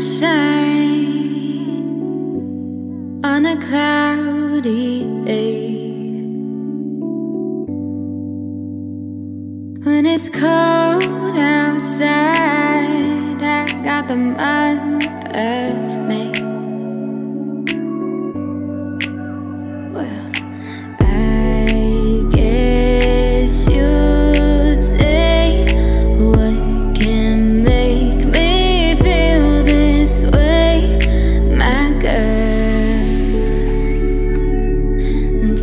sunshine on a cloudy day, when it's cold outside. I got the month of May.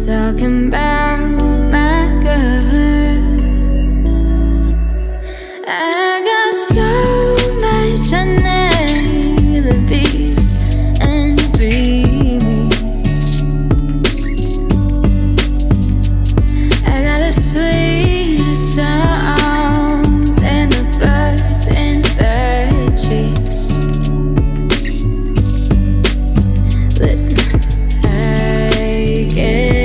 Talking about my girl, I got so much I never peace and be me. I got a sweet song and the birds in the trees. Listen, I guess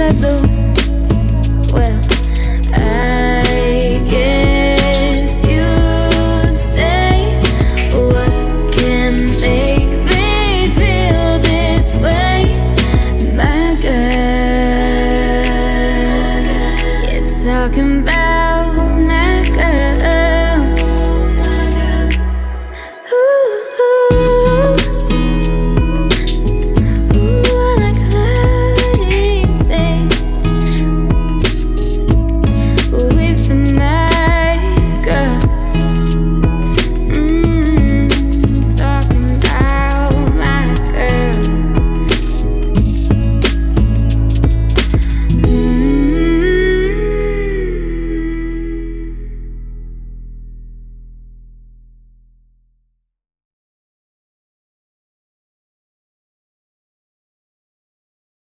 I do. Well, I guess you'd say, what can make me feel this way, my girl? You're talking about